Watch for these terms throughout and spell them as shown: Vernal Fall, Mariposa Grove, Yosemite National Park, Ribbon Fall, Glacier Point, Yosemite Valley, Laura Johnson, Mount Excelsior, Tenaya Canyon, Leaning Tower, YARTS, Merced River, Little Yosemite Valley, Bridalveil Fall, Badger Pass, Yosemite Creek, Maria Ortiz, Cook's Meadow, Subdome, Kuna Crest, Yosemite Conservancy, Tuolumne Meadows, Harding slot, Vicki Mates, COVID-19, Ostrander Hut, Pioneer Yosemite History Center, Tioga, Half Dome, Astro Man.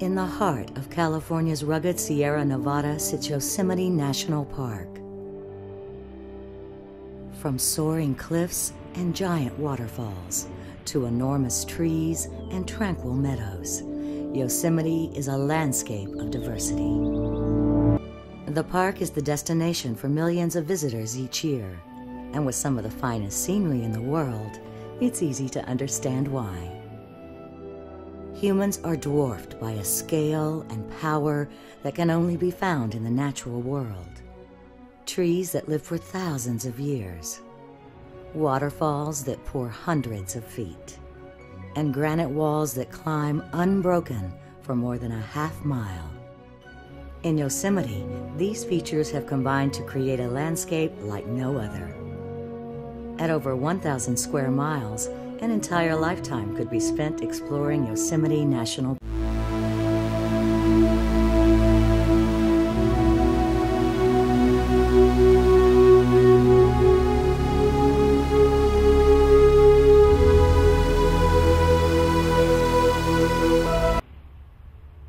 In the heart of California's rugged Sierra Nevada sits Yosemite National Park. From soaring cliffs and giant waterfalls to enormous trees and tranquil meadows, Yosemite is a landscape of diversity. The park is the destination for millions of visitors each year, and with some of the finest scenery in the world, it's easy to understand why. Humans are dwarfed by a scale and power that can only be found in the natural world. Trees that live for thousands of years, waterfalls that pour hundreds of feet, and granite walls that climb unbroken for more than a half mile. In Yosemite, these features have combined to create a landscape like no other. At over 1,000 square miles, an entire lifetime could be spent exploring Yosemite National Park.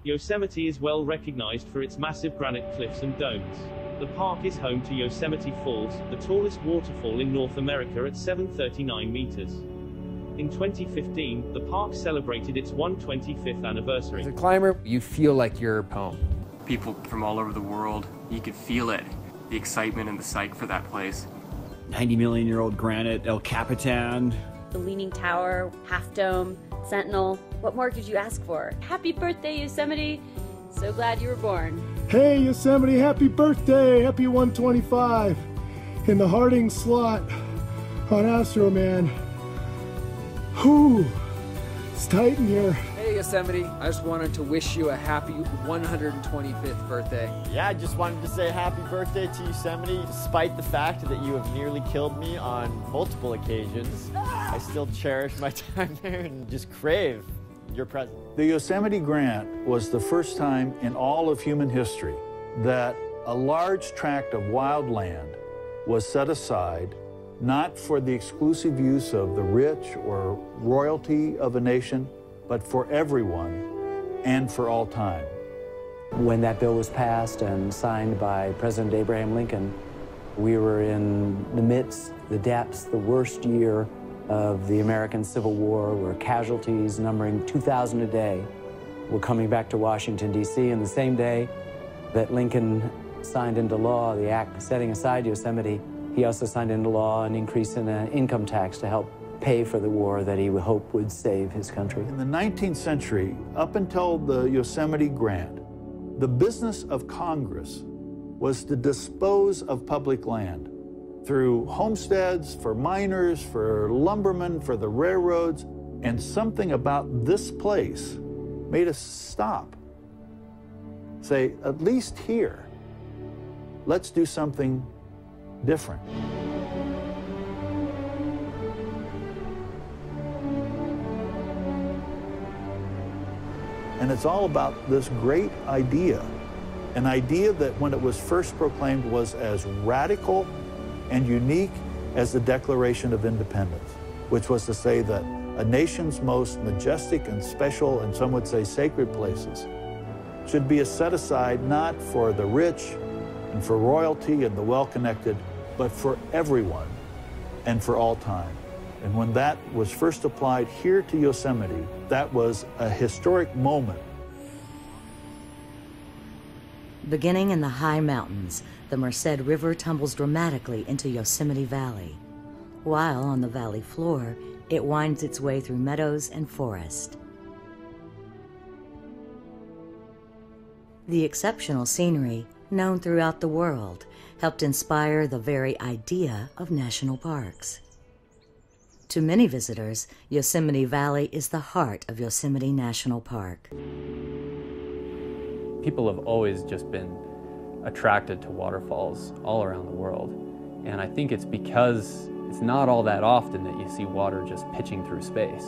Yosemite is well recognized for its massive granite cliffs and domes. The park is home to Yosemite Falls, the tallest waterfall in North America at 739 meters. In 2015, the park celebrated its 125th anniversary. As a climber, you feel like you're home. People from all over the world, you could feel it, the excitement and the psyche for that place. 90-million-year-old granite, El Capitan. The Leaning Tower, Half Dome, Sentinel. What more could you ask for? Happy birthday, Yosemite. So glad you were born. Hey, Yosemite, happy birthday. Happy 125 in the Harding slot on Astro Man. Whew, it's tight in here. Hey Yosemite, I just wanted to wish you a happy 125th birthday. Yeah, I just wanted to say happy birthday to Yosemite. Despite the fact that you have nearly killed me on multiple occasions, I still cherish my time there and just crave your presence. The Yosemite Grant was the first time in all of human history that a large tract of wild land was set aside not for the exclusive use of the rich or royalty of a nation, but for everyone and for all time. When that bill was passed and signed by President Abraham Lincoln, we were in the midst, the depths, the worst year of the American Civil War, where casualties numbering 2,000 a day were coming back to Washington, D.C., and the same day that Lincoln signed into law the act setting aside Yosemite, he also signed into law an increase in an income tax to help pay for the war that he would hope would save his country. In the 19th century, up until the Yosemite Grant, the business of Congress was to dispose of public land through homesteads, for miners, for lumbermen, for the railroads, and something about this place made us stop, say, at least here, let's do something different. And it's all about this great idea, an idea that when it was first proclaimed was as radical and unique as the Declaration of Independence, which was to say that a nation's most majestic and special, and some would say sacred places, should be set aside not for the rich and for royalty and the well-connected, but for everyone and for all time. And when that was first applied here to Yosemite, that was a historic moment. Beginning in the high mountains, the Merced River tumbles dramatically into Yosemite Valley, while on the valley floor, it winds its way through meadows and forest. The exceptional scenery, known throughout the world, helped inspire the very idea of national parks. To many visitors, Yosemite Valley is the heart of Yosemite National Park. People have always just been attracted to waterfalls all around the world, and I think it's because it's not all that often that you see water just pitching through space.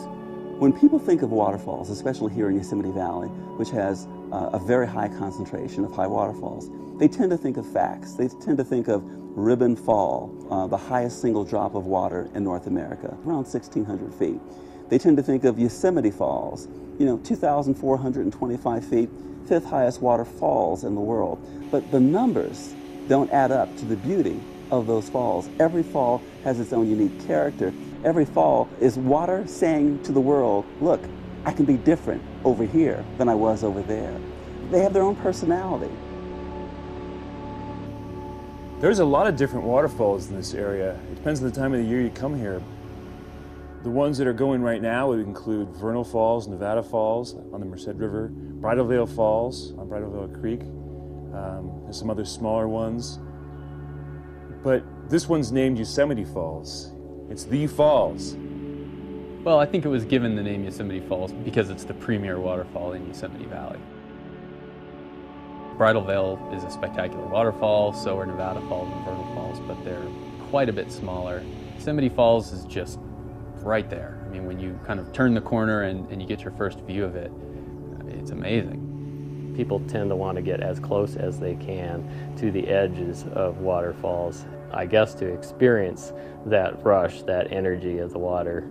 When people think of waterfalls, especially here in Yosemite Valley, which has a very high concentration of high waterfalls, they tend to think of facts. They tend to think of Ribbon Fall, the highest single drop of water in North America, around 1,600 feet. They tend to think of Yosemite Falls, you know, 2,425 feet, fifth highest waterfalls in the world. But the numbers don't add up to the beauty of those falls. Every fall has its own unique character. Every fall is water saying to the world, look, I can be different over here than I was over there. They have their own personality. There's a lot of different waterfalls in this area. It depends on the time of the year you come here. The ones that are going right now would include Vernal Falls, Nevada Falls on the Merced River, Bridalveil Falls on Bridalveil Creek, there's some other smaller ones. But this one's named Yosemite Falls. It's the falls. Well, I think it was given the name Yosemite Falls because it's the premier waterfall in Yosemite Valley. Bridalveil is a spectacular waterfall, so are Nevada Falls and Vernal Falls, but they're quite a bit smaller. Yosemite Falls is just right there. I mean, when you kind of turn the corner and you get your first view of it, it's amazing. People tend to want to get as close as they can to the edges of waterfalls, I guess, to experience that rush, that energy of the water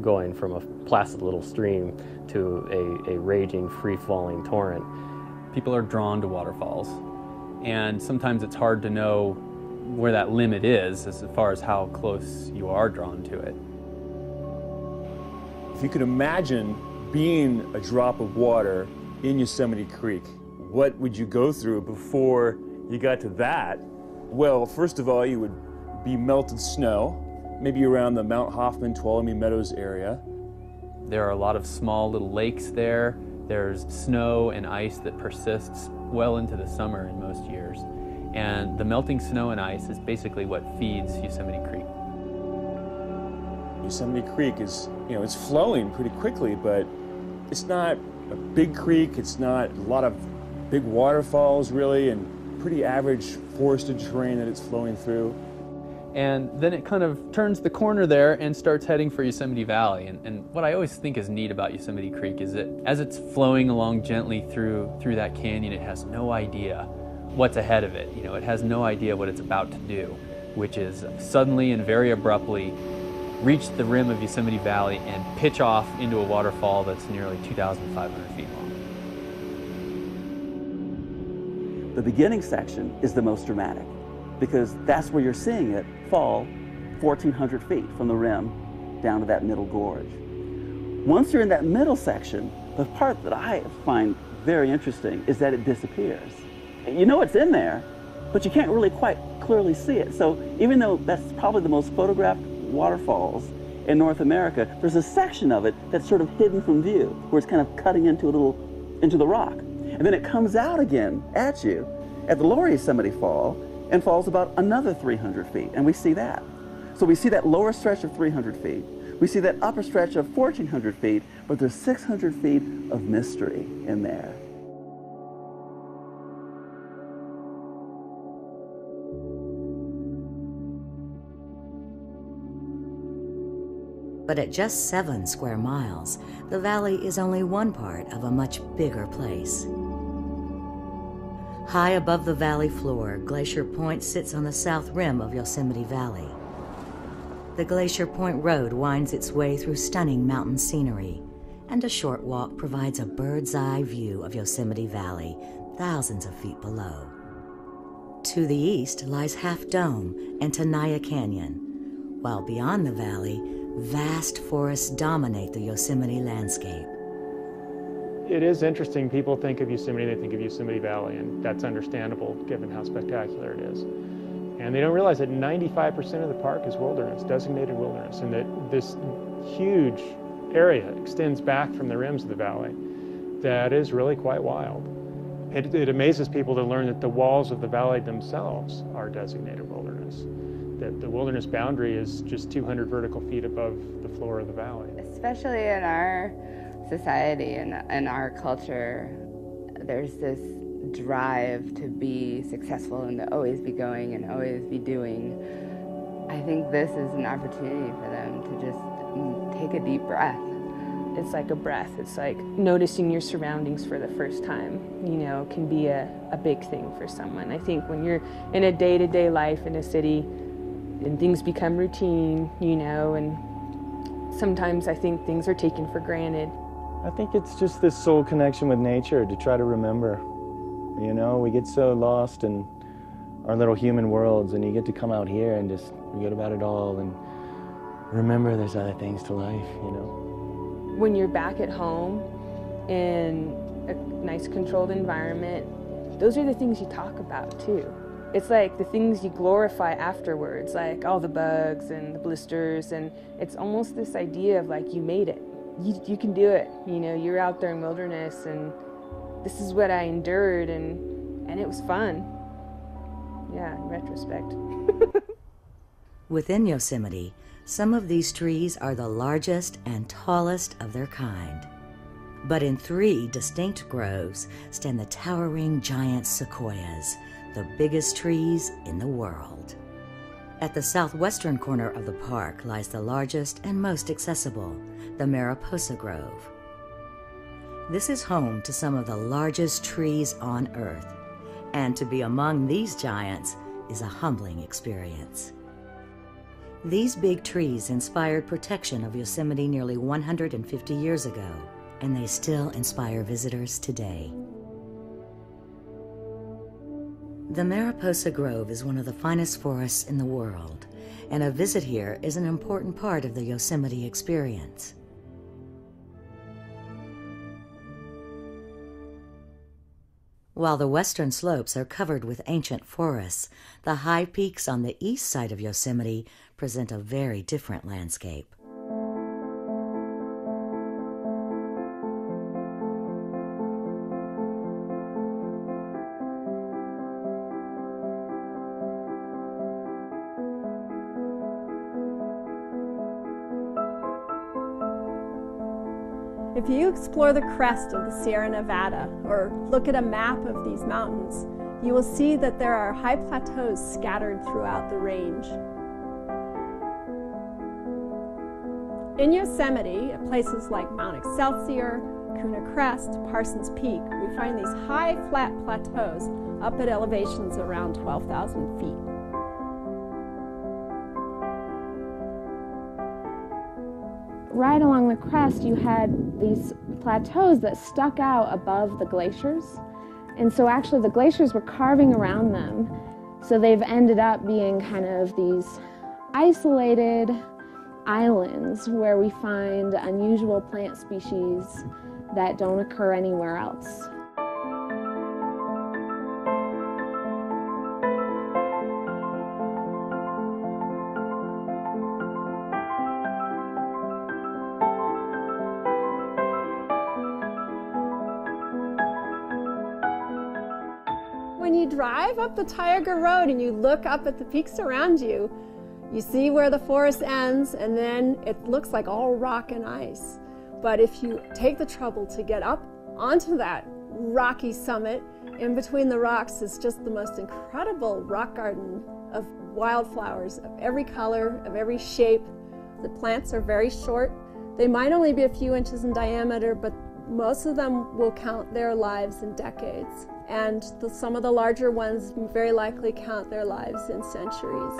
going from a placid little stream to a raging, free-falling torrent. People are drawn to waterfalls, and sometimes it's hard to know where that limit is as far as how close you are drawn to it. If you could imagine being a drop of water in Yosemite Creek, what would you go through before you got to that? Well, first of all, you would be melted snow, maybe around the Mount Hoffman, Tuolumne Meadows area. There are a lot of small little lakes there. There's snow and ice that persists well into the summer in most years. And the melting snow and ice is basically what feeds Yosemite Creek. Yosemite Creek is, you know, it's flowing pretty quickly, but it's not a big creek, it's not a lot of big waterfalls really, and pretty average forested terrain that it's flowing through. And then it kind of turns the corner there and starts heading for Yosemite Valley. And what I always think is neat about Yosemite Creek is that as it's flowing along gently through that canyon, it has no idea what's ahead of it. You know, it has no idea what it's about to do, which is suddenly and very abruptly reach the rim of Yosemite Valley and pitch off into a waterfall that's nearly 2,500 feet long. The beginning section is the most dramatic because that's where you're seeing it fall 1,400 feet from the rim down to that middle gorge. Once you're in that middle section, the part that I find very interesting is that it disappears. You know it's in there, but you can't really quite clearly see it. So even though that's probably the most photographed waterfalls in North America, there's a section of it that's sort of hidden from view, where it's kind of cutting into the rock. And then it comes out again at you at the lower Yosemite Fall and falls about another 300 feet, and we see that. So we see that lower stretch of 300 feet, we see that upper stretch of 1,400 feet, but there's 600 feet of mystery in there. But at just 7 square miles, the valley is only one part of a much bigger place. High above the valley floor, Glacier Point sits on the south rim of Yosemite Valley. The Glacier Point Road winds its way through stunning mountain scenery, and a short walk provides a bird's-eye view of Yosemite Valley, thousands of feet below. To the east lies Half Dome and Tenaya Canyon, while beyond the valley, vast forests dominate the Yosemite landscape. It is interesting. People think of Yosemite, they think of Yosemite Valley, and that's understandable given how spectacular it is. And they don't realize that 95% of the park is wilderness, designated wilderness, and that this huge area extends back from the rims of the valley. That is really quite wild. It amazes people to learn that the walls of the valley themselves are designated wilderness. That the wilderness boundary is just 200 vertical feet above the floor of the valley. Especially in our society and in our culture, there's this drive to be successful and to always be going and always be doing. I think this is an opportunity for them to just take a deep breath. It's like a breath. It's like noticing your surroundings for the first time, you know, can be a big thing for someone. I think when you're in a day-to-day life in a city, and things become routine, you know, and sometimes I think things are taken for granted. I think it's just this soul connection with nature to try to remember. You know, we get so lost in our little human worlds, and you get to come out here and just forget about it all and remember there's other things to life, you know. When you're back at home in a nice controlled environment, those are the things you talk about too. It's like the things you glorify afterwards, like all the bugs and the blisters, and it's almost this idea of like, you made it. You can do it, you know, you're out there in wilderness, and this is what I endured, and it was fun. Yeah, in retrospect. Within Yosemite, some of these trees are the largest and tallest of their kind. But in three distinct groves stand the towering giant sequoias, the biggest trees in the world. At the southwestern corner of the park lies the largest and most accessible, the Mariposa Grove. This is home to some of the largest trees on earth, and to be among these giants is a humbling experience. These big trees inspired protection of Yosemite nearly 150 years ago, and they still inspire visitors today. The Mariposa Grove is one of the finest forests in the world, and a visit here is an important part of the Yosemite experience. While the western slopes are covered with ancient forests, the high peaks on the east side of Yosemite present a very different landscape. If you explore the crest of the Sierra Nevada or look at a map of these mountains, you will see that there are high plateaus scattered throughout the range. In Yosemite, at places like Mount Excelsior, Kuna Crest, Parsons Peak, we find these high flat plateaus up at elevations around 12,000 feet. Right along the crest, you had these plateaus that stuck out above the glaciers. And so actually the glaciers were carving around them. So they've ended up being kind of these isolated islands where we find unusual plant species that don't occur anywhere else. Drive up the Tioga Road and you look up at the peaks around you, you see where the forest ends, and then it looks like all rock and ice. But if you take the trouble to get up onto that rocky summit, in between the rocks is just the most incredible rock garden of wildflowers of every color, of every shape. The plants are very short. They might only be a few inches in diameter, but most of them will count their lives in decades. And some of the larger ones very likely count their lives in centuries.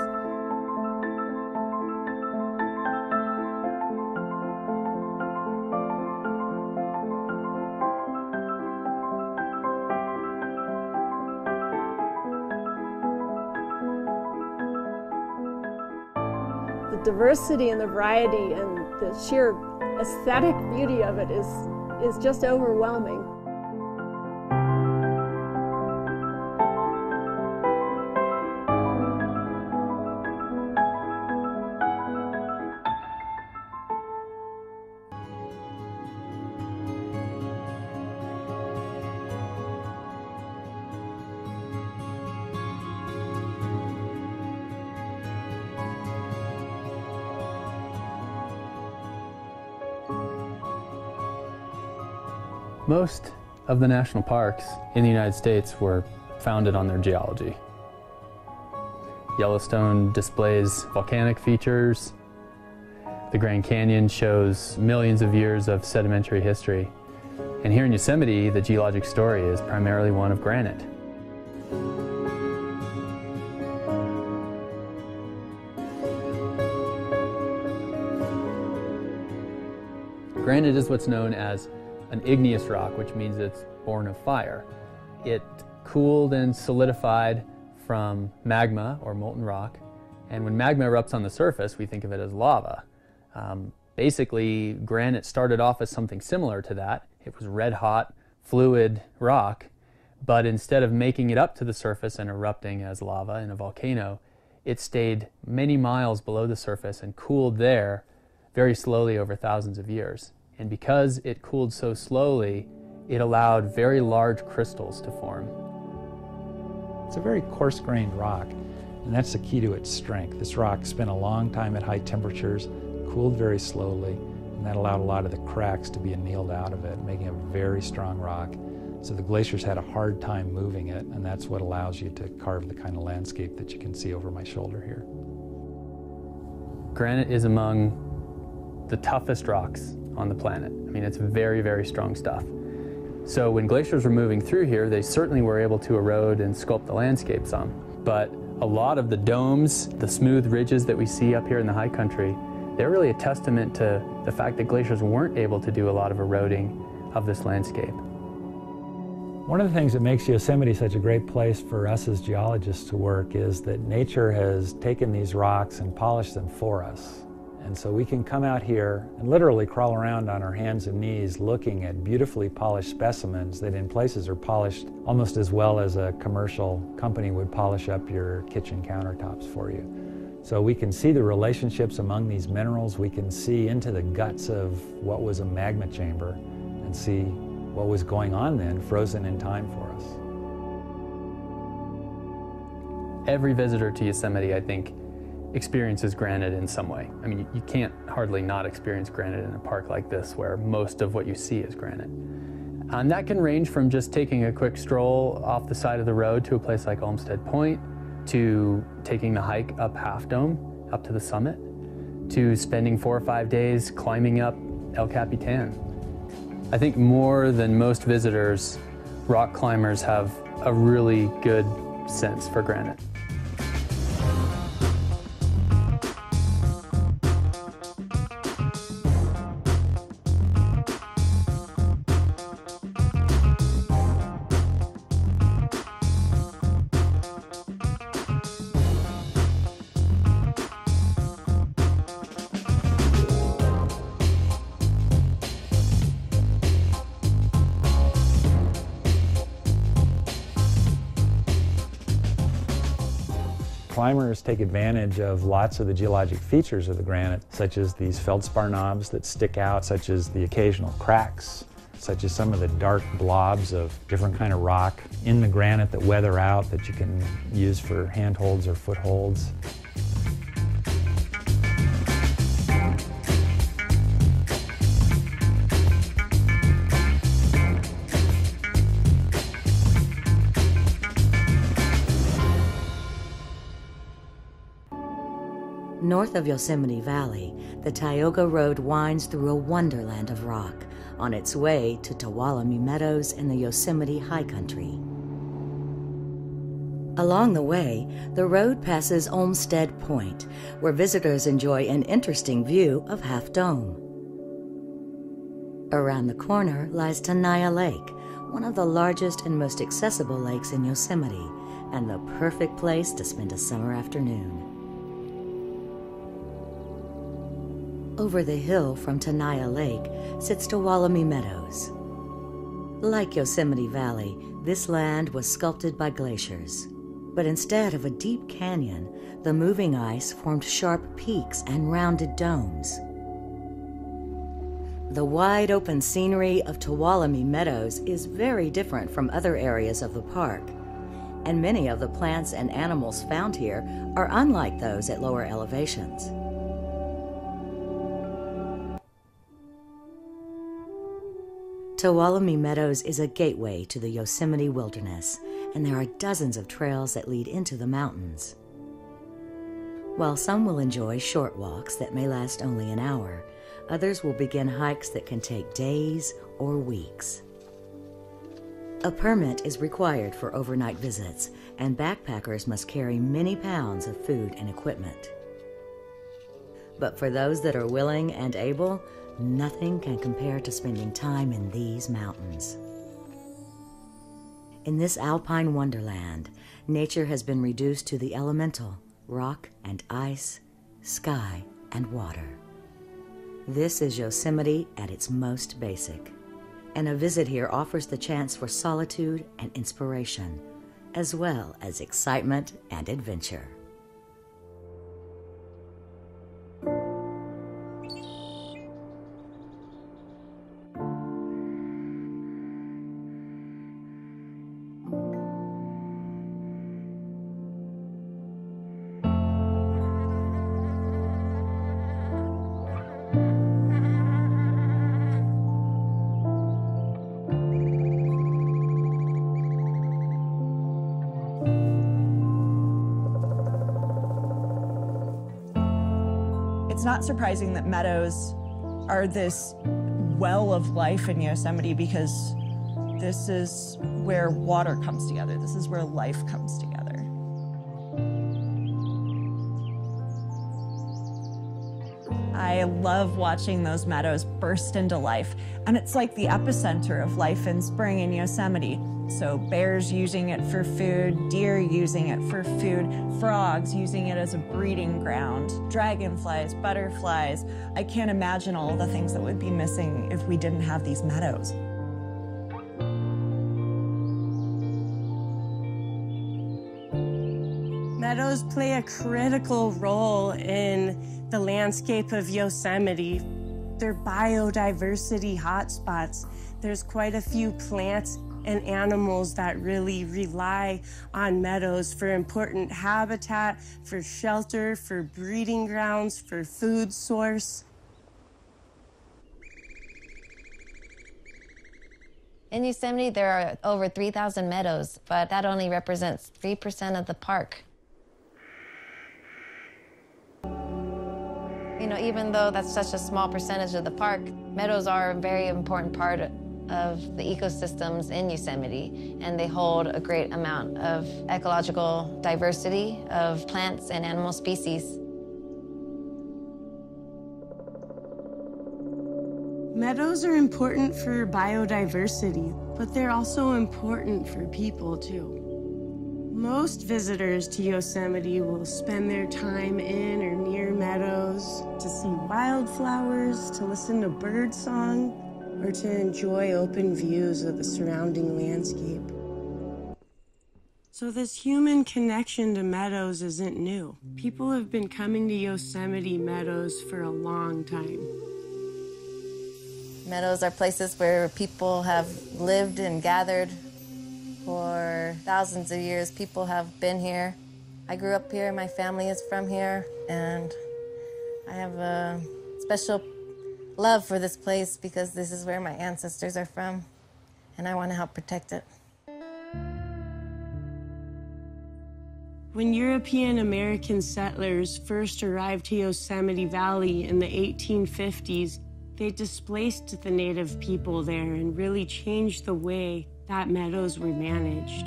The diversity and the variety and the sheer aesthetic beauty of it is just overwhelming. Most of the national parks in the United States were founded on their geology. Yellowstone displays volcanic features. The Grand Canyon shows millions of years of sedimentary history. And here in Yosemite, the geologic story is primarily one of granite. Granite is what's known as an igneous rock, which means it's born of fire. It cooled and solidified from magma or molten rock, and when magma erupts on the surface, we think of it as lava. Basically, granite started off as something similar to that. It was red hot, fluid rock, but instead of making it up to the surface and erupting as lava in a volcano, it stayed many miles below the surface and cooled there very slowly over thousands of years. And because it cooled so slowly, it allowed very large crystals to form. It's a very coarse-grained rock, and that's the key to its strength. This rock spent a long time at high temperatures, cooled very slowly, and that allowed a lot of the cracks to be annealed out of it, making a very strong rock. So the glaciers had a hard time moving it, and that's what allows you to carve the kind of landscape that you can see over my shoulder here. Granite is among the toughest rocks on the planet. I mean, it's very, very strong stuff. So when glaciers were moving through here, they certainly were able to erode and sculpt the landscape some. But a lot of the domes, the smooth ridges that we see up here in the high country, they're really a testament to the fact that glaciers weren't able to do a lot of eroding of this landscape. One of the things that makes Yosemite such a great place for us as geologists to work is that nature has taken these rocks and polished them for us. And so we can come out here and literally crawl around on our hands and knees looking at beautifully polished specimens that in places are polished almost as well as a commercial company would polish up your kitchen countertops for you. So we can see the relationships among these minerals. We can see into the guts of what was a magma chamber and see what was going on then, frozen in time for us. Every visitor to Yosemite, I think, experiences granite in some way. I mean, you can't hardly not experience granite in a park like this where most of what you see is granite. And that can range from just taking a quick stroll off the side of the road to a place like Olmsted Point, to taking the hike up Half Dome, up to the summit, to spending 4 or 5 days climbing up El Capitan. I think more than most visitors, rock climbers have a really good sense for granite. Climbers take advantage of lots of the geologic features of the granite, such as these feldspar knobs that stick out, such as the occasional cracks, such as some of the dark blobs of different kind of rock in the granite that weather out that you can use for handholds or footholds. North of Yosemite Valley, the Tioga Road winds through a wonderland of rock on its way to Tuolumne Meadows in the Yosemite High Country. Along the way, the road passes Olmsted Point, where visitors enjoy an interesting view of Half Dome. Around the corner lies Tenaya Lake, one of the largest and most accessible lakes in Yosemite, and the perfect place to spend a summer afternoon. Over the hill from Tenaya Lake sits Tuolumne Meadows. Like Yosemite Valley, this land was sculpted by glaciers. But instead of a deep canyon, the moving ice formed sharp peaks and rounded domes. The wide open scenery of Tuolumne Meadows is very different from other areas of the park, and many of the plants and animals found here are unlike those at lower elevations. Tuolumne Meadows is a gateway to the Yosemite wilderness, and there are dozens of trails that lead into the mountains. While some will enjoy short walks that may last only an hour, others will begin hikes that can take days or weeks. A permit is required for overnight visits, and backpackers must carry many pounds of food and equipment. But for those that are willing and able, Nothing can compare to spending time in these mountains. In this alpine wonderland, nature has been reduced to the elemental, rock and ice, sky and water. This is Yosemite at its most basic, and a visit here offers the chance for solitude and inspiration, as well as excitement and adventure. It's not surprising that meadows are this well of life in Yosemite because this is where water comes together. This is where life comes together. I love watching those meadows burst into life, and it's like the epicenter of life in spring in Yosemite. So bears using it for food, deer using it for food, frogs using it as a breeding ground, dragonflies, butterflies. I can't imagine all the things that would be missing if we didn't have these meadows. Meadows play a critical role in the landscape of Yosemite. They're biodiversity hotspots. There's quite a few plants and animals that really rely on meadows for important habitat, for shelter, for breeding grounds, for food source. In Yosemite, there are over 3,000 meadows, but that only represents 3% of the park. You know, even though that's such a small percentage of the park, meadows are a very important part of the ecosystems in Yosemite, and they hold a great amount of ecological diversity of plants and animal species. Meadows are important for biodiversity, but they're also important for people too. Most visitors to Yosemite will spend their time in or near meadows to see wildflowers, to listen to bird song, or to enjoy open views of the surrounding landscape. So this human connection to meadows isn't new. People have been coming to Yosemite meadows for a long time. Meadows are places where people have lived and gathered for thousands of years. People have been here. I grew up here, my family is from here, and I have a special love for this place because this is where my ancestors are from, and I want to help protect it. When European American settlers first arrived to Yosemite Valley in the 1850s, they displaced the native people there and really changed the way that meadows were managed.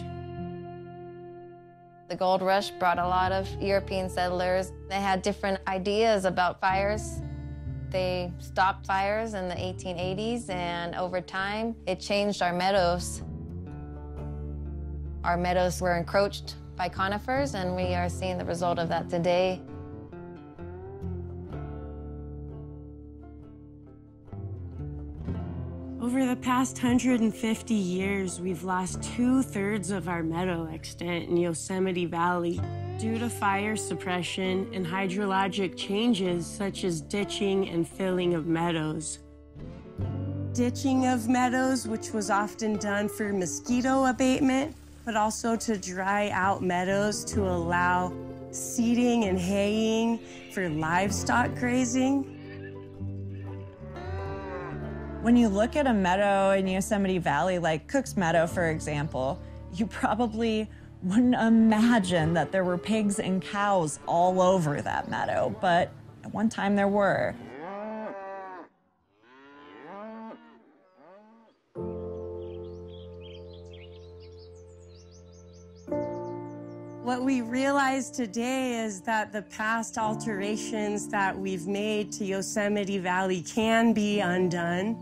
The gold rush brought a lot of European settlers. They had different ideas about fires. They stopped fires in the 1880s, and over time, it changed our meadows. Our meadows were encroached by conifers, and we are seeing the result of that today. Over the past 150 years, we've lost 2/3 of our meadow extent in Yosemite Valley, due to fire suppression and hydrologic changes such as ditching and filling of meadows. Ditching of meadows, which was often done for mosquito abatement, but also to dry out meadows to allow seeding and haying for livestock grazing. When you look at a meadow in Yosemite Valley, like Cook's Meadow, for example, you probably wouldn't imagine that there were pigs and cows all over that meadow, but at one time there were. What we realize today is that the past alterations that we've made to Yosemite Valley can be undone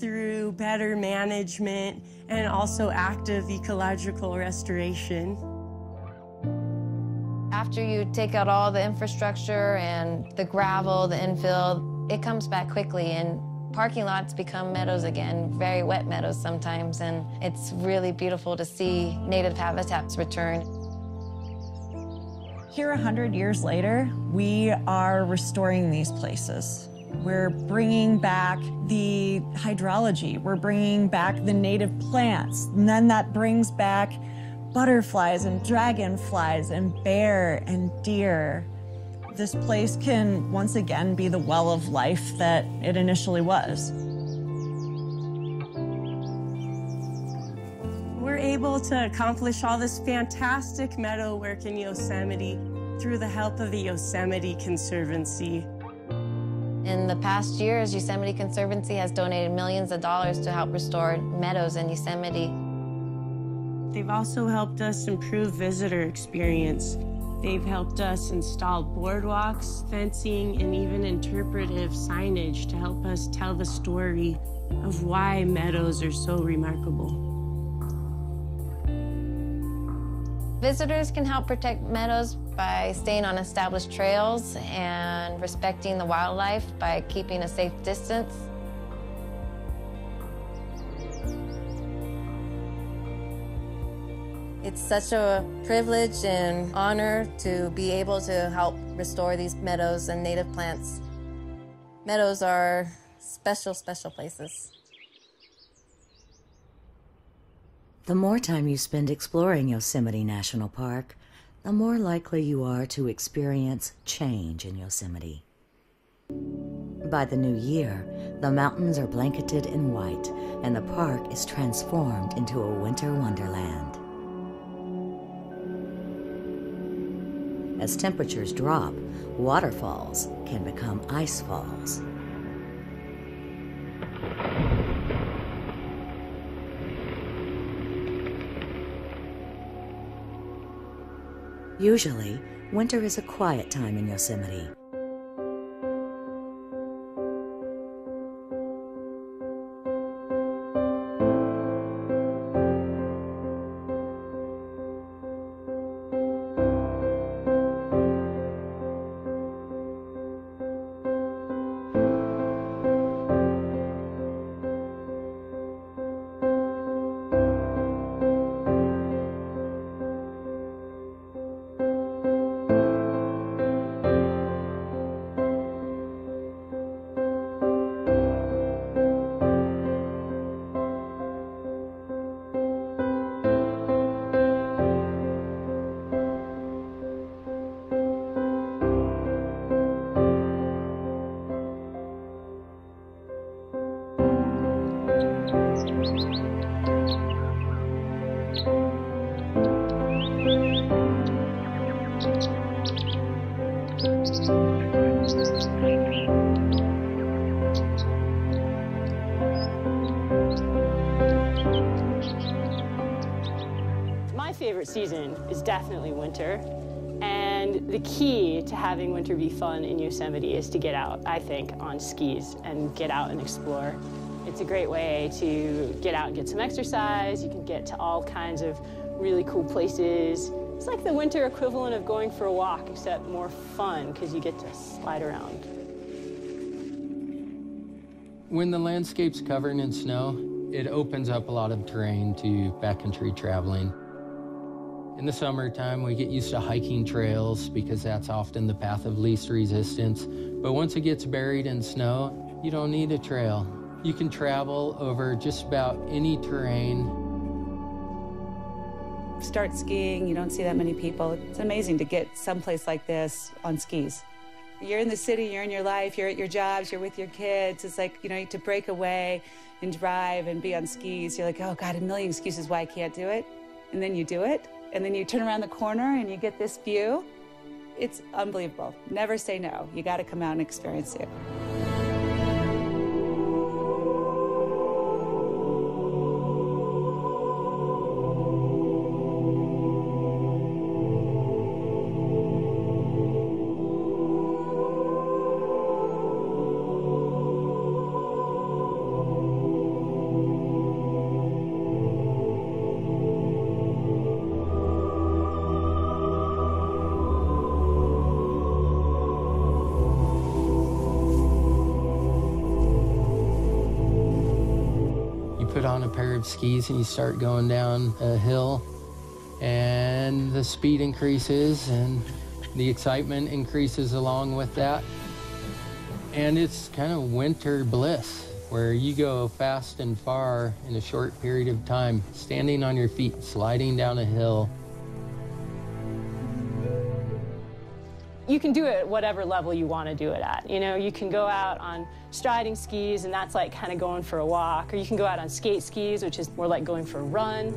through better management and also active ecological restoration. After you take out all the infrastructure and the gravel, the infill, it comes back quickly, and parking lots become meadows again, very wet meadows sometimes, and it's really beautiful to see native habitats return. Here 100 years later, we are restoring these places. We're bringing back the hydrology. We're bringing back the native plants. And then that brings back butterflies and dragonflies and bear and deer. This place can once again be the well of life that it initially was. We're able to accomplish all this fantastic meadow work in Yosemite through the help of the Yosemite Conservancy. In the past years, Yosemite Conservancy has donated millions of dollars to help restore meadows in Yosemite. They've also helped us improve visitor experience. They've helped us install boardwalks, fencing, and even interpretive signage to help us tell the story of why meadows are so remarkable. Visitors can help protect meadows by staying on established trails and respecting the wildlife by keeping a safe distance. It's such a privilege and honor to be able to help restore these meadows and native plants. Meadows are special, special places. The more time you spend exploring Yosemite National Park, the more likely you are to experience change in Yosemite. By the new year, the mountains are blanketed in white, and the park is transformed into a winter wonderland. As temperatures drop, waterfalls can become ice falls. Usually, winter is a quiet time in Yosemite. Season is definitely winter, and the key to having winter be fun in Yosemite is to get out, I think, on skis and get out and explore. It's a great way to get out and get some exercise. You can get to all kinds of really cool places. It's like the winter equivalent of going for a walk, except more fun because you get to slide around. When the landscape's covered in snow, it opens up a lot of terrain to backcountry traveling. In the summertime, we get used to hiking trails because that's often the path of least resistance. But once it gets buried in snow, you don't need a trail. You can travel over just about any terrain. Start skiing, you don't see that many people. It's amazing to get someplace like this on skis. You're in the city, you're in your life, you're at your jobs, you're with your kids. It's like, you know, to break away and drive and be on skis. You're like, oh God, a million excuses why I can't do it. And then you do it. And then you turn around the corner and you get this view. It's unbelievable. Never say no. You got to come out and experience it. of skis and you start going down a hill, and the speed increases and the excitement increases along with that. And it's kind of winter bliss, where you go fast and far in a short period of time, standing on your feet, sliding down a hill. You can do it at whatever level you want to do it at. You know, you can go out on striding skis, and that's like kind of going for a walk, or you can go out on skate skis, which is more like going for a run.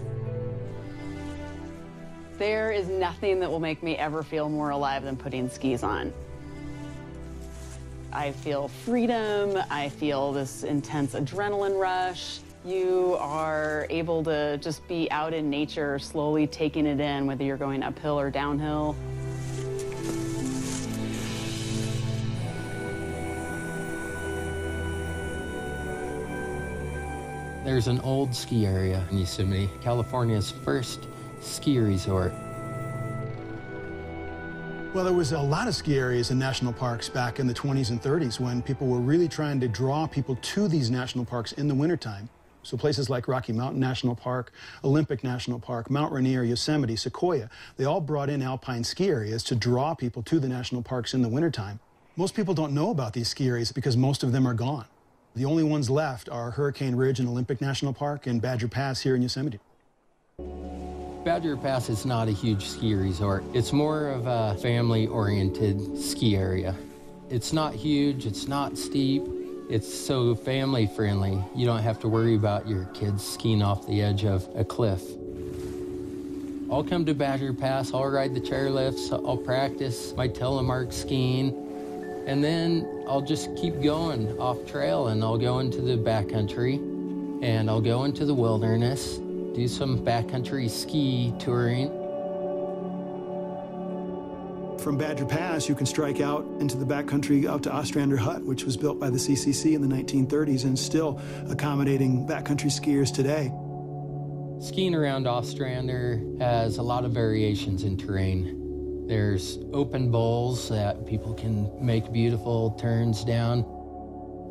There is nothing that will make me ever feel more alive than putting skis on. I feel freedom, I feel this intense adrenaline rush. You are able to just be out in nature, slowly taking it in, whether you're going uphill or downhill. There's an old ski area in Yosemite, California's first ski resort. Well, there was a lot of ski areas in national parks back in the 20s and 30s when people were really trying to draw people to these national parks in the wintertime. So places like Rocky Mountain National Park, Olympic National Park, Mount Rainier, Yosemite, Sequoia, they all brought in alpine ski areas to draw people to the national parks in the wintertime. Most people don't know about these ski areas because most of them are gone. The only ones left are Hurricane Ridge in Olympic National Park and Badger Pass here in Yosemite. Badger Pass is not a huge ski resort. It's more of a family-oriented ski area. It's not huge, it's not steep, it's so family-friendly. You don't have to worry about your kids skiing off the edge of a cliff. I'll come to Badger Pass, I'll ride the chairlifts, I'll practice my telemark skiing, and then I'll just keep going off trail, and I'll go into the backcountry, and I'll go into the wilderness, do some backcountry ski touring. From Badger Pass, you can strike out into the backcountry out to Ostrander Hut, which was built by the CCC in the 1930s and still accommodating backcountry skiers today. Skiing around Ostrander has a lot of variations in terrain. There's open bowls that people can make beautiful turns down.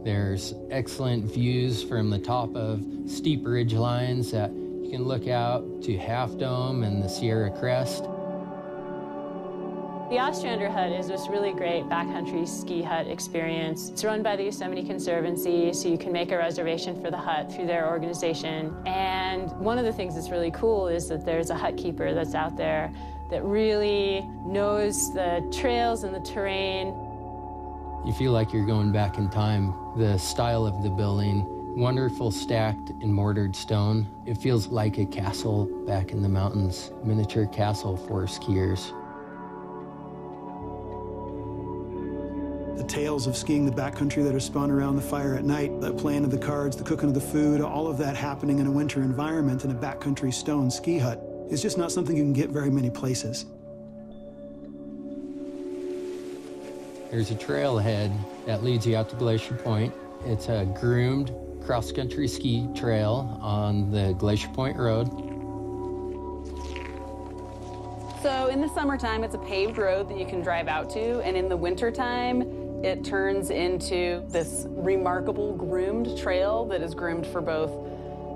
There's excellent views from the top of steep ridge lines that you can look out to Half Dome and the Sierra Crest. The Ostrander Hut is this really great backcountry ski hut experience. It's run by the Yosemite Conservancy, so you can make a reservation for the hut through their organization. And one of the things that's really cool is that there's a hut keeper that's out there that really knows the trails and the terrain. You feel like you're going back in time. The style of the building, wonderful stacked and mortared stone. It feels like a castle back in the mountains, miniature castle for skiers. The tales of skiing the backcountry that are spun around the fire at night, the playing of the cards, the cooking of the food, all of that happening in a winter environment in a backcountry stone ski hut is just not something you can get very many places. There's a trailhead that leads you out to Glacier Point. It's a groomed cross-country ski trail on the Glacier Point Road. So in the summertime, it's a paved road that you can drive out to, and in the wintertime, it turns into this remarkable groomed trail that is groomed for both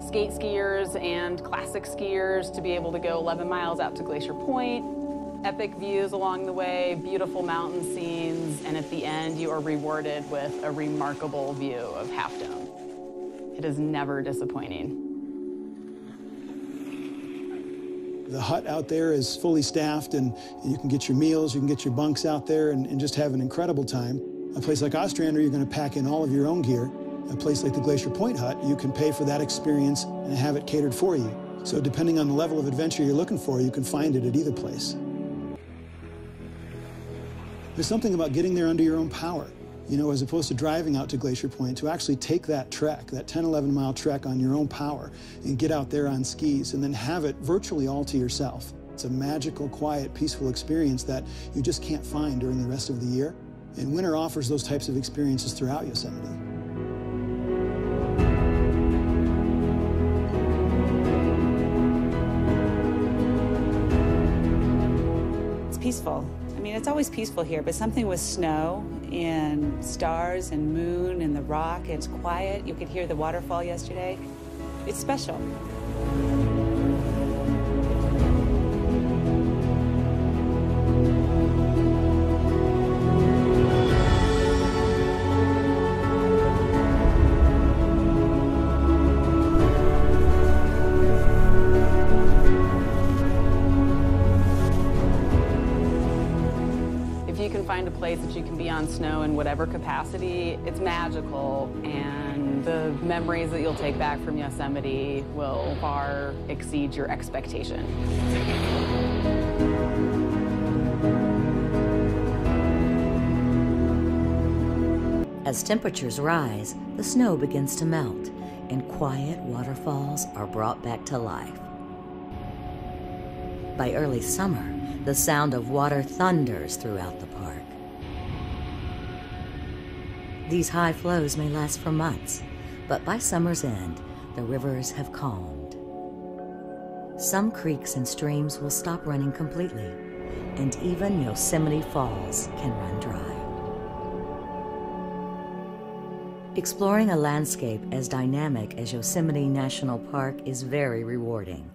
skate skiers and classic skiers to be able to go 11 miles out to Glacier Point. Epic views along the way, beautiful mountain scenes, and at the end, you are rewarded with a remarkable view of Half Dome. It is never disappointing. The hut out there is fully staffed, and you can get your meals, you can get your bunks out there and just have an incredible time. A place like Ostrander, you're gonna pack in all of your own gear. A place like the Glacier Point Hut, you can pay for that experience and have it catered for you. So depending on the level of adventure you're looking for, you can find it at either place. There's something about getting there under your own power. You know, as opposed to driving out to Glacier Point, to actually take that trek, that 10, 11-mile trek on your own power and get out there on skis and then have it virtually all to yourself. It's a magical, quiet, peaceful experience that you just can't find during the rest of the year. And winter offers those types of experiences throughout Yosemite. It's peaceful. I mean, it's always peaceful here, but something with snow and stars and moon and the rock, it's quiet. You could hear the waterfall yesterday. It's special. A place that you can be on snow in whatever capacity, it's magical, and the memories that you'll take back from Yosemite will far exceed your expectation. As temperatures rise, the snow begins to melt, and quiet waterfalls are brought back to life. By early summer, the sound of water thunders throughout the park. These high flows may last for months, but by summer's end, the rivers have calmed. Some creeks and streams will stop running completely, and even Yosemite Falls can run dry. Exploring a landscape as dynamic as Yosemite National Park is very rewarding,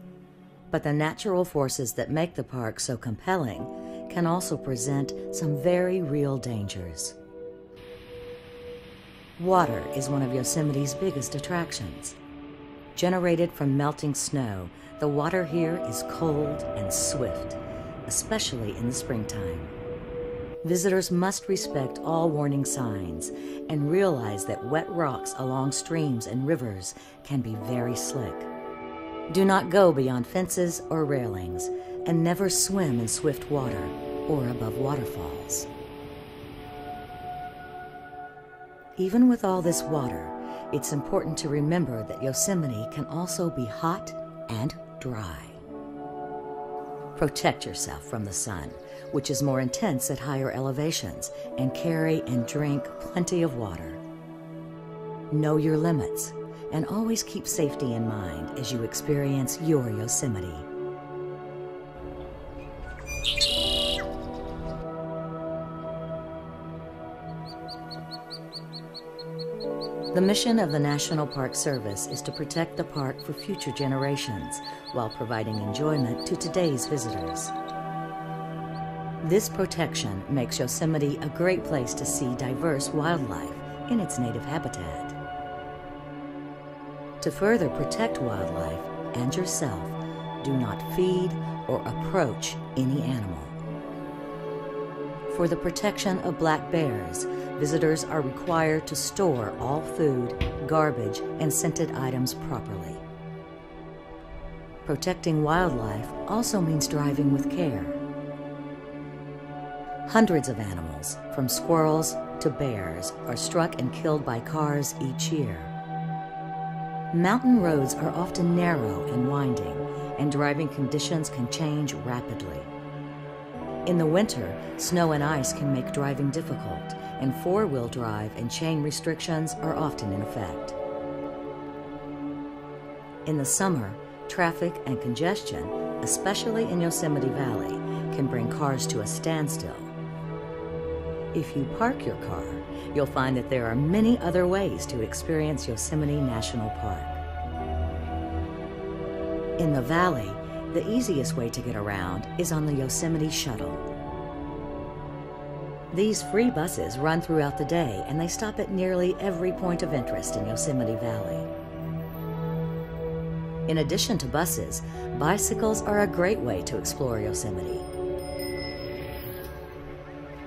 but the natural forces that make the park so compelling can also present some very real dangers. Water is one of Yosemite's biggest attractions. Generated from melting snow, the water here is cold and swift, especially in the springtime. Visitors must respect all warning signs and realize that wet rocks along streams and rivers can be very slick. Do not go beyond fences or railings, and never swim in swift water or above waterfalls. Even with all this water, it's important to remember that Yosemite can also be hot and dry. Protect yourself from the sun, which is more intense at higher elevations, and carry and drink plenty of water. Know your limits, and always keep safety in mind as you experience your Yosemite. The mission of the National Park Service is to protect the park for future generations while providing enjoyment to today's visitors. This protection makes Yosemite a great place to see diverse wildlife in its native habitat. To further protect wildlife and yourself, do not feed or approach any animal. For the protection of black bears, visitors are required to store all food, garbage, and scented items properly. Protecting wildlife also means driving with care. Hundreds of animals, from squirrels to bears, are struck and killed by cars each year. Mountain roads are often narrow and winding, and driving conditions can change rapidly. In the winter, snow and ice can make driving difficult, and four-wheel drive and chain restrictions are often in effect. In the summer, traffic and congestion, especially in Yosemite Valley, can bring cars to a standstill. If you park your car, you'll find that there are many other ways to experience Yosemite National Park. In the valley, the easiest way to get around is on the Yosemite Shuttle. These free buses run throughout the day, and they stop at nearly every point of interest in Yosemite Valley. In addition to buses, bicycles are a great way to explore Yosemite.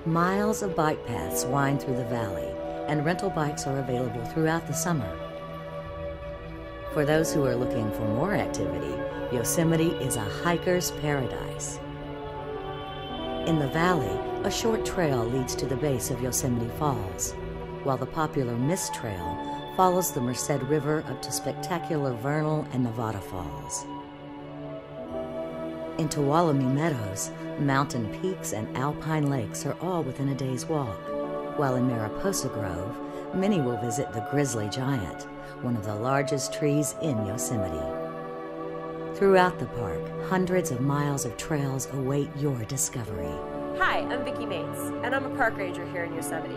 Miles of bike paths wind through the valley, and rental bikes are available throughout the summer. For those who are looking for more activity, Yosemite is a hiker's paradise. In the valley, a short trail leads to the base of Yosemite Falls, while the popular Mist Trail follows the Merced River up to spectacular Vernal and Nevada Falls. In Tuolumne Meadows, mountain peaks and alpine lakes are all within a day's walk, while in Mariposa Grove, many will visit the grizzly giant, one of the largest trees in Yosemite. Throughout the park, hundreds of miles of trails await your discovery. Hi, I'm Vicki Mates, and I'm a park ranger here in Yosemite.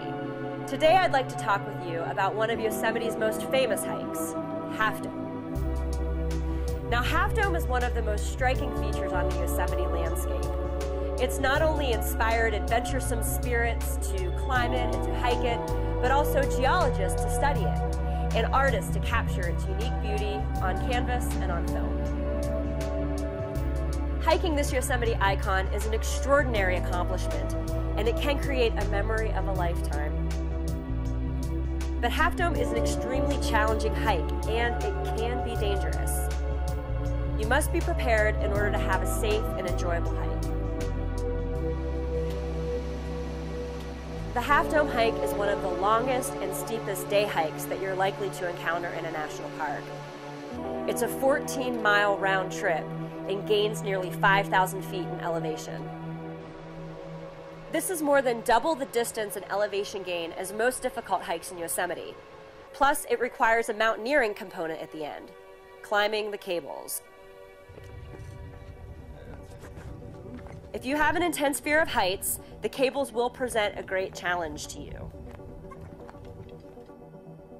Today I'd like to talk with you about one of Yosemite's most famous hikes, Half Dome. Now, Half Dome is one of the most striking features on the Yosemite landscape. It's not only inspired adventuresome spirits to climb it and to hike it, but also geologists to study it, and artists to capture its unique beauty on canvas and on film. Hiking this Yosemite icon is an extraordinary accomplishment, and it can create a memory of a lifetime. But Half Dome is an extremely challenging hike, and it can be dangerous. You must be prepared in order to have a safe and enjoyable hike. The Half Dome hike is one of the longest and steepest day hikes that you're likely to encounter in a national park. It's a 14-mile round trip and gains nearly 5,000 feet in elevation. This is more than double the distance and elevation gain as most difficult hikes in Yosemite. Plus, it requires a mountaineering component at the end, climbing the cables. If you have an intense fear of heights, the cables will present a great challenge to you.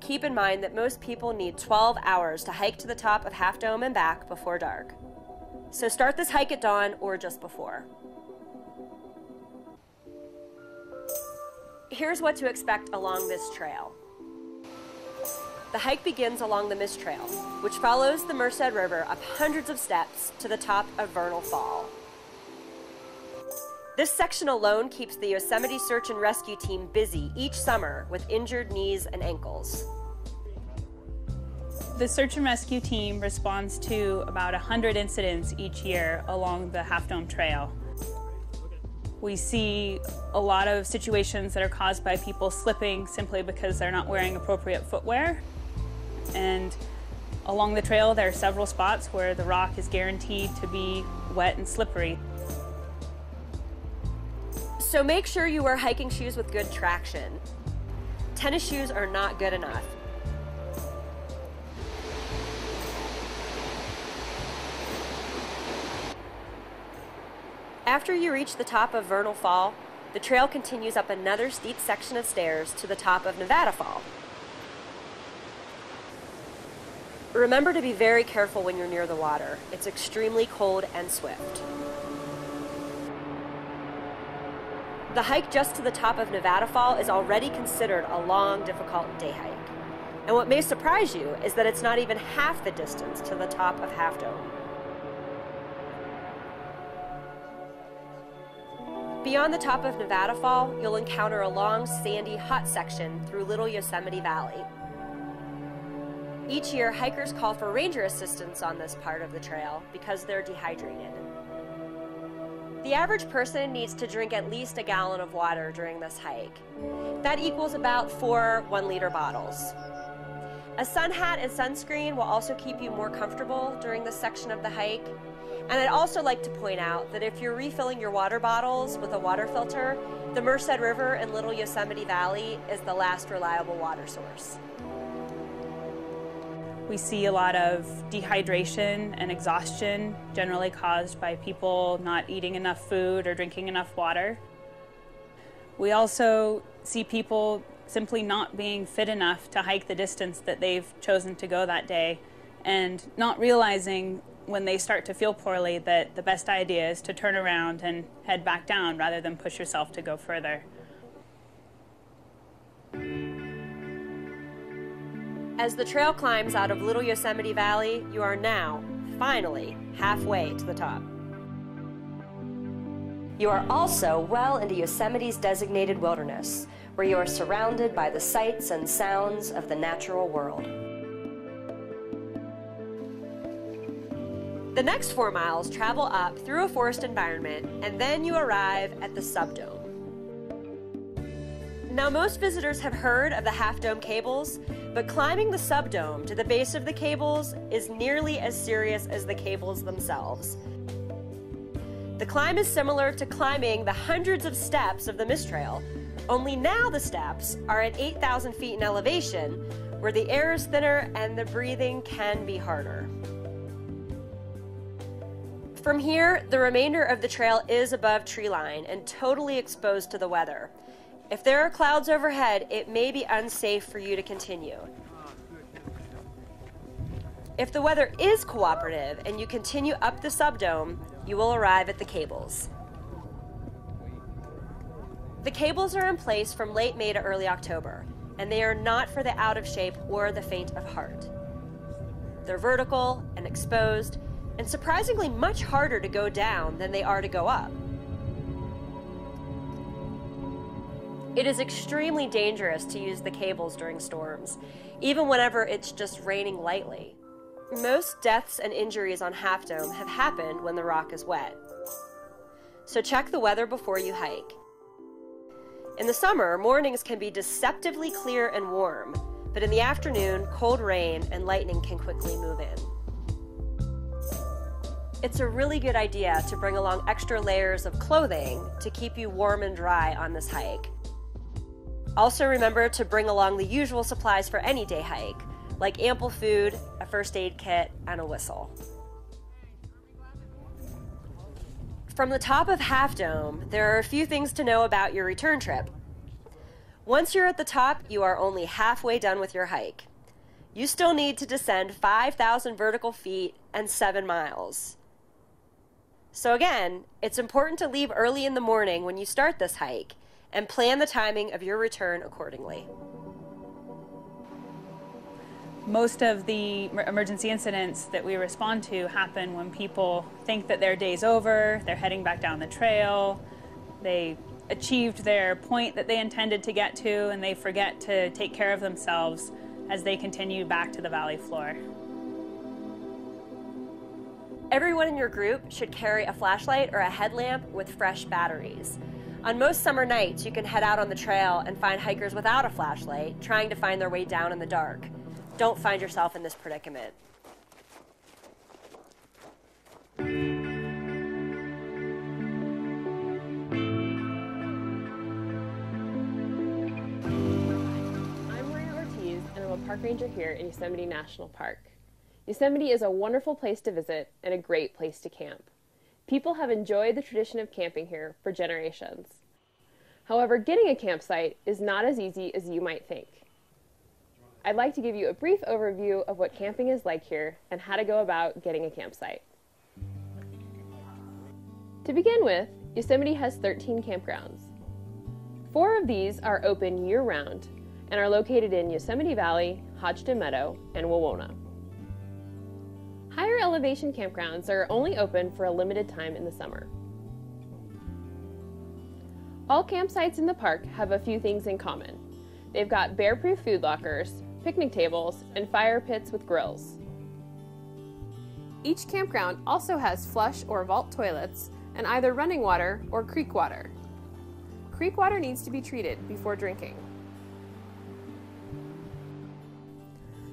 Keep in mind that most people need 12 hours to hike to the top of Half Dome and back before dark. So start this hike at dawn or just before. Here's what to expect along this trail. The hike begins along the Mist Trail, which follows the Merced River up hundreds of steps to the top of Vernal Fall. This section alone keeps the Yosemite Search and Rescue Team busy each summer with injured knees and ankles. The Search and Rescue Team responds to about 100 incidents each year along the Half Dome Trail. We see a lot of situations that are caused by people slipping simply because they're not wearing appropriate footwear. And along the trail, there are several spots where the rock is guaranteed to be wet and slippery. So make sure you wear hiking shoes with good traction. Tennis shoes are not good enough. After you reach the top of Vernal Fall, the trail continues up another steep section of stairs to the top of Nevada Fall. Remember to be very careful when you're near the water. It's extremely cold and swift. The hike just to the top of Nevada Fall is already considered a long, difficult day hike. And what may surprise you is that it's not even half the distance to the top of Half Dome. Beyond the top of Nevada Fall, you'll encounter a long, sandy, hot section through Little Yosemite Valley. Each year, hikers call for ranger assistance on this part of the trail because they're dehydrated. The average person needs to drink at least a gallon of water during this hike. That equals about 4 1-liter bottles. A sun hat and sunscreen will also keep you more comfortable during this section of the hike. And I'd also like to point out that if you're refilling your water bottles with a water filter, the Merced River in Little Yosemite Valley is the last reliable water source. We see a lot of dehydration and exhaustion, generally caused by people not eating enough food or drinking enough water. We also see people simply not being fit enough to hike the distance that they've chosen to go that day, and not realizing when they start to feel poorly that the best idea is to turn around and head back down rather than push yourself to go further. As the trail climbs out of Little Yosemite Valley, you are now, finally, halfway to the top. You are also well into Yosemite's designated wilderness, where you are surrounded by the sights and sounds of the natural world. The next 4 miles travel up through a forest environment, and then you arrive at the Subdome. Now, most visitors have heard of the Half Dome cables, but climbing the Subdome to the base of the cables is nearly as serious as the cables themselves. The climb is similar to climbing the hundreds of steps of the Mist Trail, only now the steps are at 8,000 feet in elevation, where the air is thinner and the breathing can be harder. From here, the remainder of the trail is above treeline and totally exposed to the weather. If there are clouds overhead, it may be unsafe for you to continue. If the weather is cooperative and you continue up the subdome, you will arrive at the cables. The cables are in place from late May to early October, and they are not for the out of shape or the faint of heart. They're vertical and exposed, and surprisingly much harder to go down than they are to go up. It is extremely dangerous to use the cables during storms, even whenever it's just raining lightly. Most deaths and injuries on Half Dome have happened when the rock is wet. So check the weather before you hike. In the summer, mornings can be deceptively clear and warm, but in the afternoon, cold rain and lightning can quickly move in. It's a really good idea to bring along extra layers of clothing to keep you warm and dry on this hike. Also remember to bring along the usual supplies for any day hike, like ample food, a first aid kit, and a whistle. From the top of Half Dome, there are a few things to know about your return trip. Once you're at the top, you are only halfway done with your hike. You still need to descend 5,000 vertical feet and 7 miles. So again, it's important to leave early in the morning when you start this hike, and plan the timing of your return accordingly. Most of the emergency incidents that we respond to happen when people think that their day's over, they're heading back down the trail, they achieved their point that they intended to get to, and they forget to take care of themselves as they continue back to the valley floor. Everyone in your group should carry a flashlight or a headlamp with fresh batteries. On most summer nights, you can head out on the trail and find hikers without a flashlight, trying to find their way down in the dark. Don't find yourself in this predicament. I'm Maria Ortiz, and I'm a park ranger here at Yosemite National Park. Yosemite is a wonderful place to visit and a great place to camp. People have enjoyed the tradition of camping here for generations. However, getting a campsite is not as easy as you might think. I'd like to give you a brief overview of what camping is like here and how to go about getting a campsite. To begin with, Yosemite has 13 campgrounds. 4 of these are open year-round and are located in Yosemite Valley, Hodgson Meadow, and Wawona. Higher elevation campgrounds are only open for a limited time in the summer. All campsites in the park have a few things in common. They've got bear-proof food lockers, picnic tables, and fire pits with grills. Each campground also has flush or vault toilets and either running water or creek water. Creek water needs to be treated before drinking.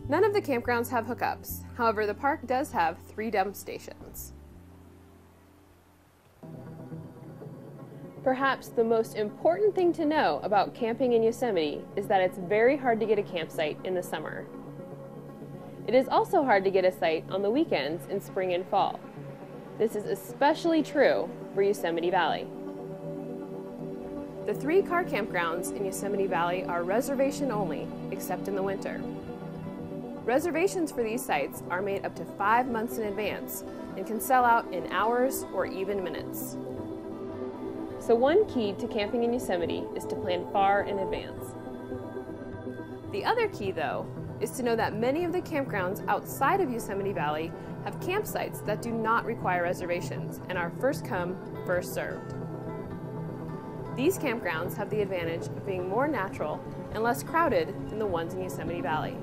None of the campgrounds have hookups. However, the park does have 3 dump stations. Perhaps the most important thing to know about camping in Yosemite is that it's very hard to get a campsite in the summer. It is also hard to get a site on the weekends in spring and fall. This is especially true for Yosemite Valley. The 3 car campgrounds in Yosemite Valley are reservation only, except in the winter. Reservations for these sites are made up to 5 months in advance and can sell out in hours or even minutes. So one key to camping in Yosemite is to plan far in advance. The other key, though, is to know that many of the campgrounds outside of Yosemite Valley have campsites that do not require reservations and are first come, first served. These campgrounds have the advantage of being more natural and less crowded than the ones in Yosemite Valley.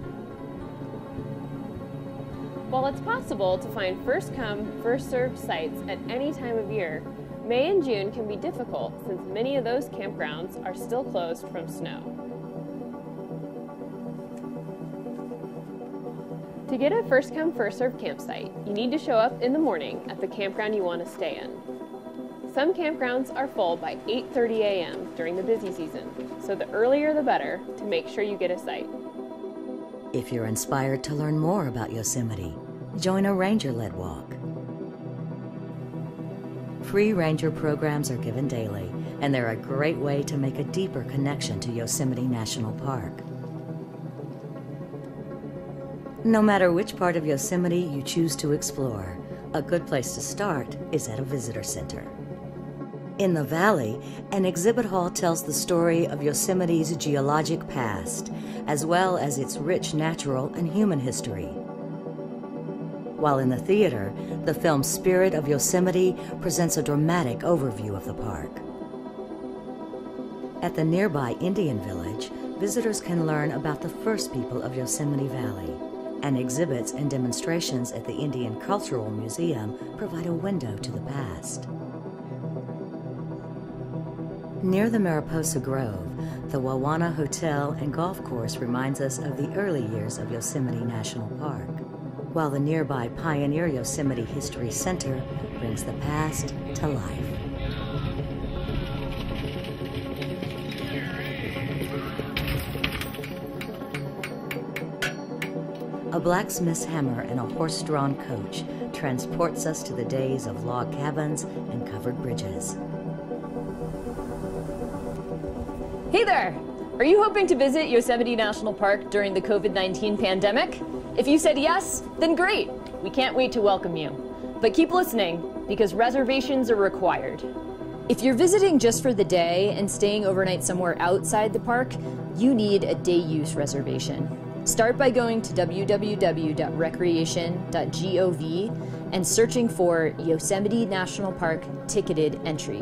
While it's possible to find first-come, first-served sites at any time of year, May and June can be difficult since many of those campgrounds are still closed from snow. To get a first-come, first-served campsite, you need to show up in the morning at the campground you want to stay in. Some campgrounds are full by 8:30 a.m. during the busy season, so the earlier the better to make sure you get a site. If you're inspired to learn more about Yosemite, join a ranger-led walk. Free ranger programs are given daily, and they're a great way to make a deeper connection to Yosemite National Park. No matter which part of Yosemite you choose to explore, a good place to start is at a visitor center. In the valley, an exhibit hall tells the story of Yosemite's geologic past, as well as its rich natural and human history. While in the theater, the film Spirit of Yosemite presents a dramatic overview of the park. At the nearby Indian Village, visitors can learn about the first people of Yosemite Valley, and exhibits and demonstrations at the Indian Cultural Museum provide a window to the past. Near the Mariposa Grove, the Wawana Hotel and Golf Course reminds us of the early years of Yosemite National Park, while the nearby Pioneer Yosemite History Center brings the past to life. A blacksmith's hammer and a horse-drawn coach transports us to the days of log cabins and covered bridges. Hey there! Are you hoping to visit Yosemite National Park during the COVID-19 pandemic? If you said yes, then great! We can't wait to welcome you. But keep listening, because reservations are required. If you're visiting just for the day and staying overnight somewhere outside the park, you need a day-use reservation. Start by going to www.recreation.gov and searching for Yosemite National Park ticketed entry.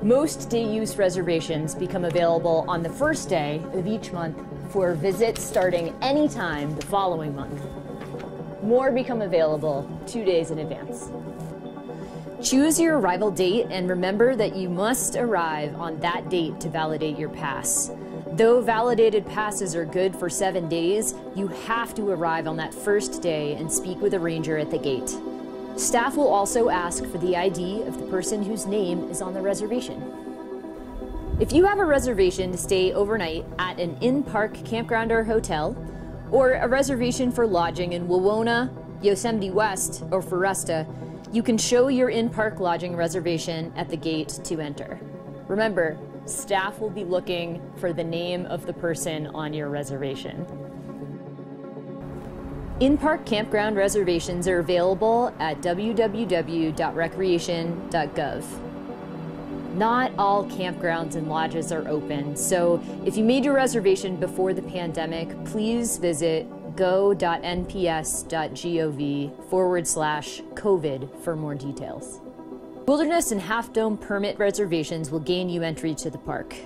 Most day-use reservations become available on the first day of each month for visits starting anytime the following month. More become available 2 days in advance. Choose your arrival date and remember that you must arrive on that date to validate your pass. Though validated passes are good for 7 days, you have to arrive on that first day and speak with a ranger at the gate. Staff will also ask for the ID of the person whose name is on the reservation. If you have a reservation to stay overnight at an in-park campground or hotel, or a reservation for lodging in Wawona, Yosemite West, or Foresta, you can show your in-park lodging reservation at the gate to enter. Remember, staff will be looking for the name of the person on your reservation. In-park campground reservations are available at www.recreation.gov. Not all campgrounds and lodges are open, so if you made your reservation before the pandemic, please visit go.nps.gov/COVID for more details. Wilderness and Half Dome permit reservations will gain you entry to the park.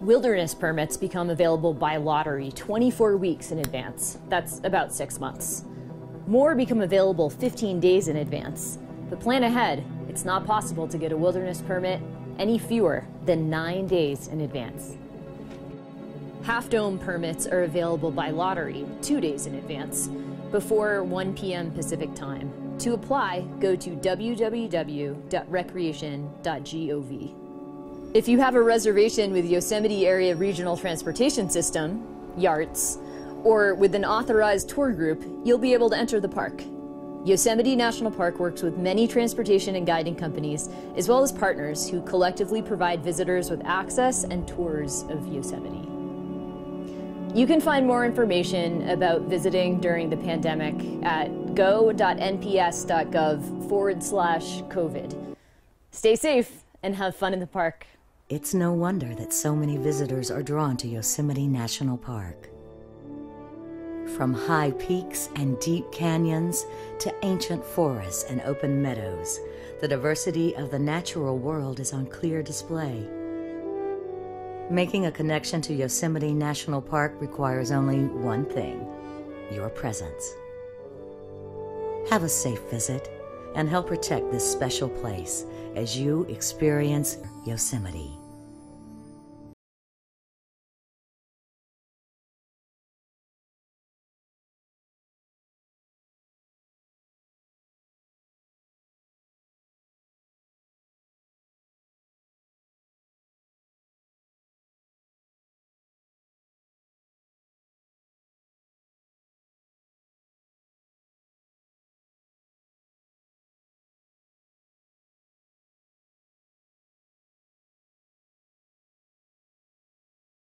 Wilderness permits become available by lottery 24 weeks in advance. That's about 6 months. More become available 15 days in advance. But plan ahead. It's not possible to get a wilderness permit any fewer than 9 days in advance. Half Dome permits are available by lottery 2 days in advance, before 1 p.m. Pacific time. To apply, go to www.recreation.gov. If you have a reservation with Yosemite Area Regional Transportation System, YARTS, or with an authorized tour group, you'll be able to enter the park. Yosemite National Park works with many transportation and guiding companies, as well as partners who collectively provide visitors with access and tours of Yosemite. You can find more information about visiting during the pandemic at go.nps.gov/COVID. Stay safe and have fun in the park. It's no wonder that so many visitors are drawn to Yosemite National Park. From high peaks and deep canyons to ancient forests and open meadows, the diversity of the natural world is on clear display. Making a connection to Yosemite National Park requires only one thing: your presence. Have a safe visit and help protect this special place as you experience Yosemite.